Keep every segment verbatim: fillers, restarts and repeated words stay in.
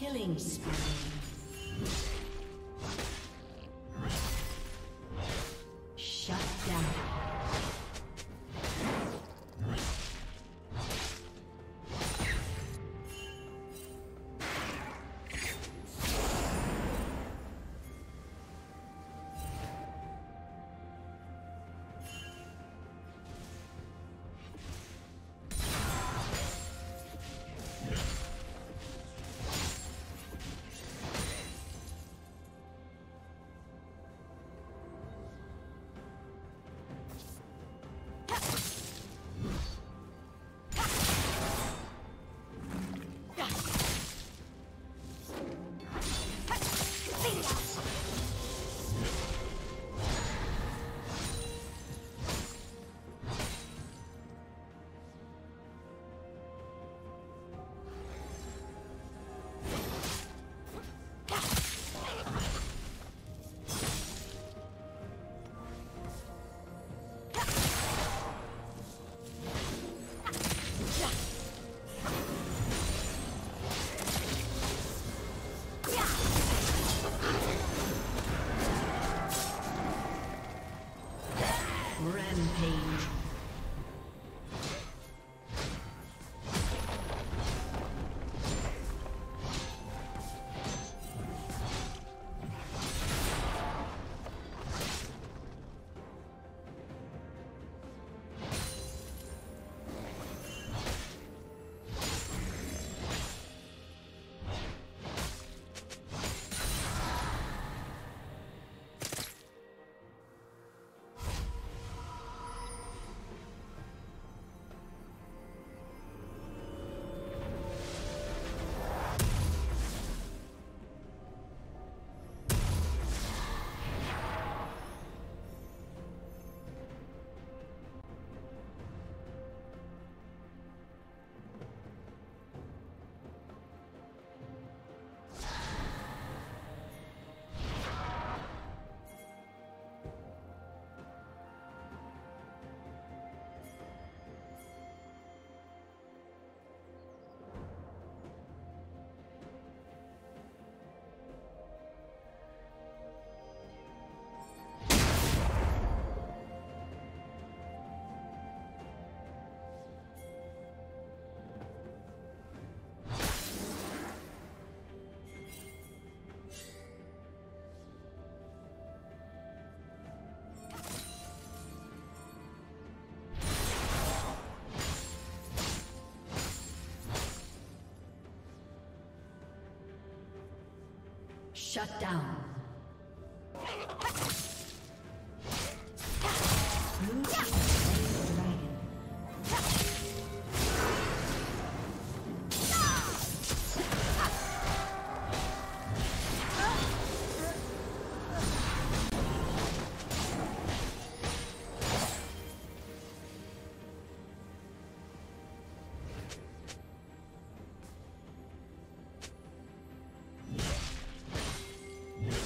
Killing spree. Killing spree. Shut down. Yeah.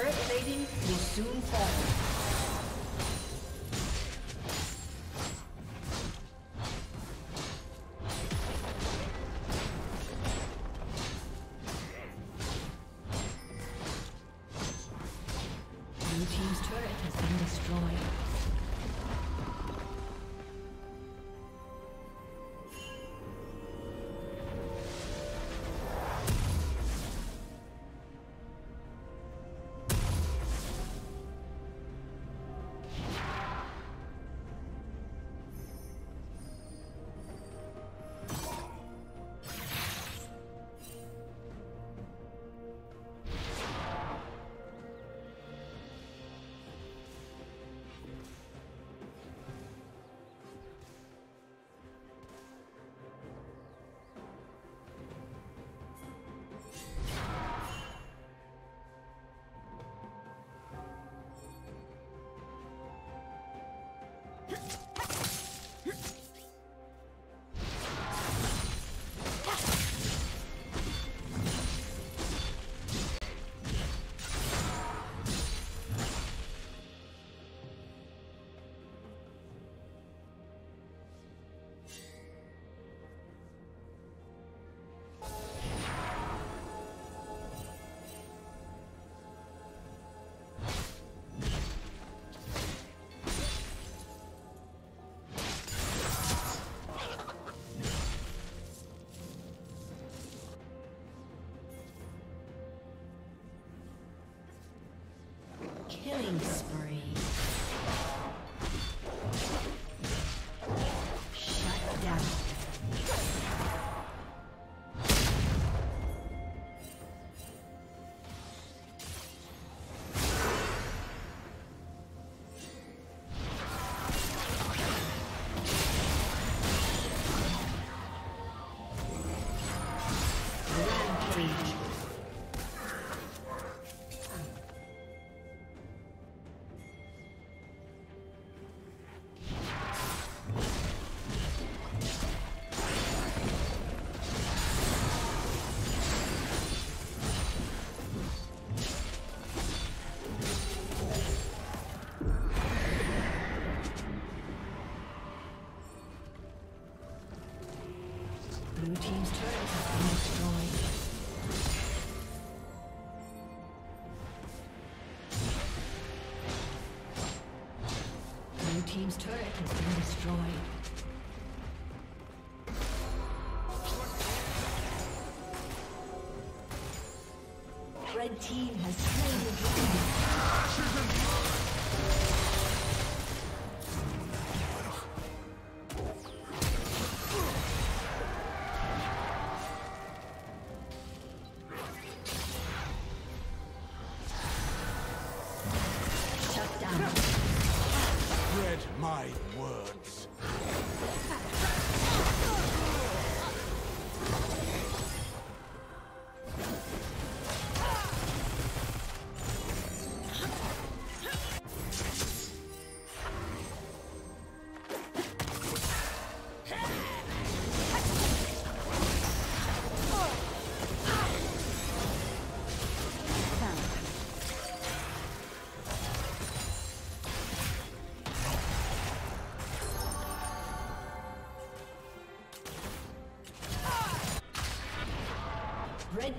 Turret plating will soon fall. Killing spree. Shut down. Rampage. Team's turret has been destroyed. Red team has slain the dragon. Shut down. Read my words. Red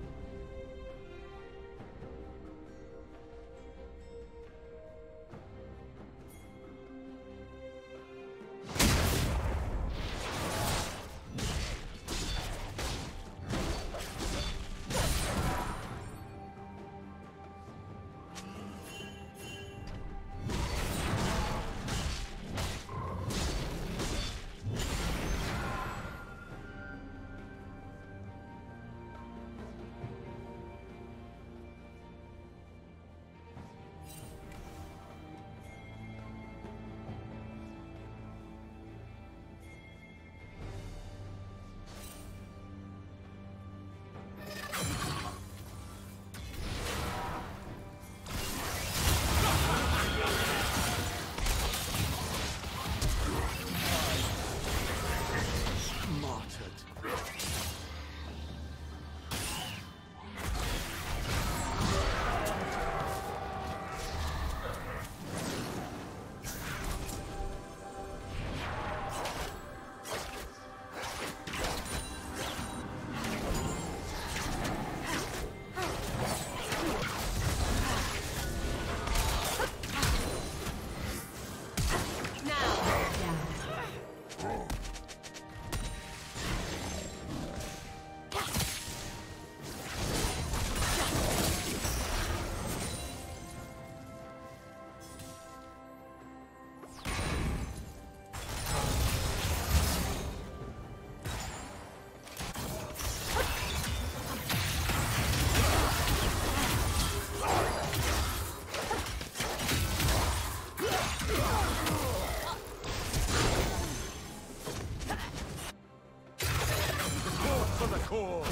cool.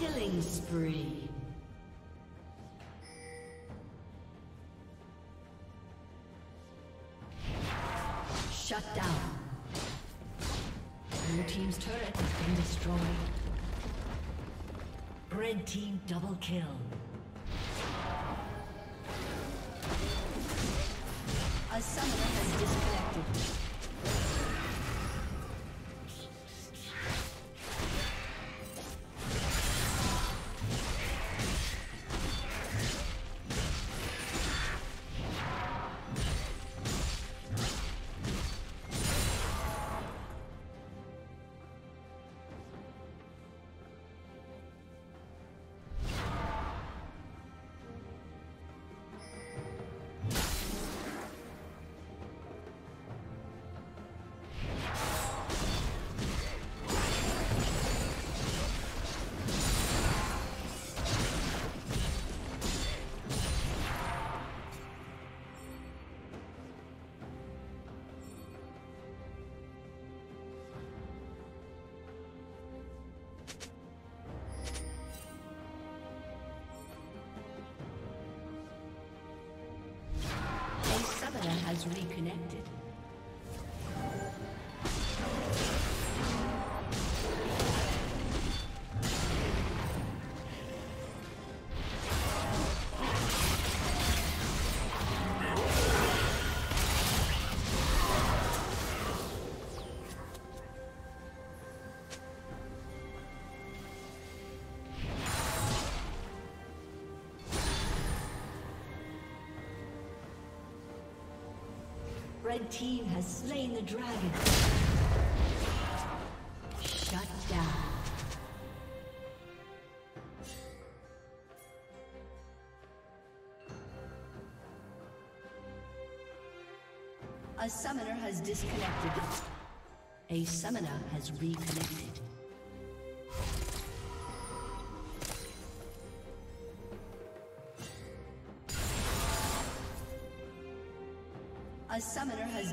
Killing spree. Shut down. Blue team's turret has been destroyed. Red team double kill. A summoner has disconnected. Has reconnected. Red team has slain the dragon. Shut down. A summoner has disconnected. A summoner has reconnected. A summoner has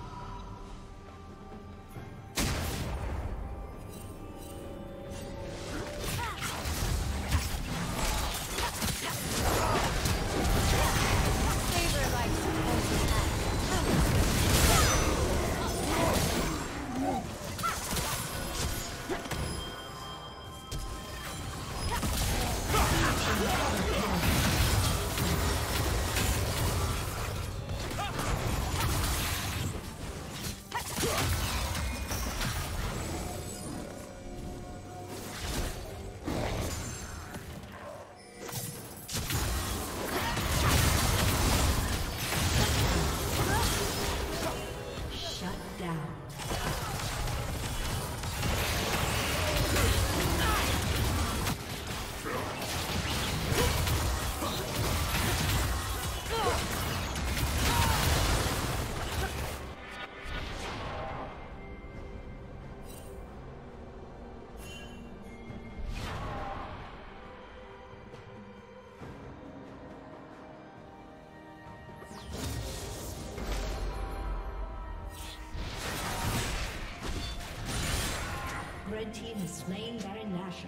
Red team has slain Baron Nashor.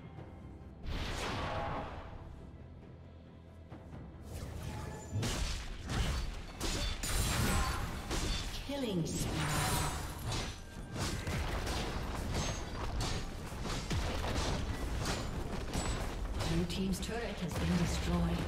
Killing spree. team's turret has been destroyed.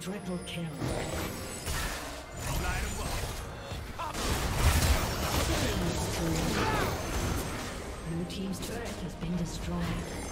Triple kill. Blue team's turret has been destroyed.